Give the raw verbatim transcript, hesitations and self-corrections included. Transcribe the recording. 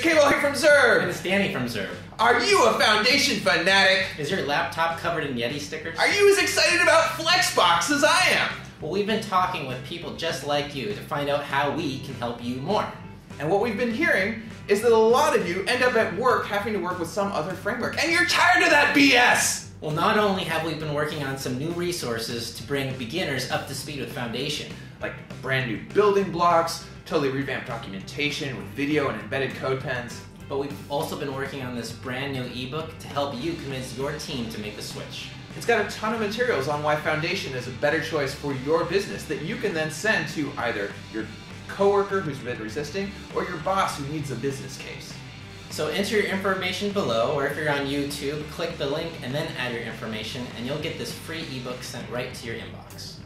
K-Lo here from Zurb. And it's Danny from Zurb. Are you a Foundation fanatic? Is your laptop covered in Yeti stickers? Are you as excited about Flexbox as I am? Well, we've been talking with people just like you to find out how we can help you more. And what we've been hearing is that a lot of you end up at work having to work with some other framework, and you're tired of that B S! Well, not only have we been working on some new resources to bring beginners up to speed with Foundation, like brand new building blocks, totally revamped documentation with video and embedded code pens. But we've also been working on this brand new ebook to help you convince your team to make the switch. It's got a ton of materials on why Foundation is a better choice for your business that you can then send to either your coworker who's been resisting or your boss who needs a business case. So enter your information below, or if you're on YouTube, click the link and then add your information, and you'll get this free ebook sent right to your inbox.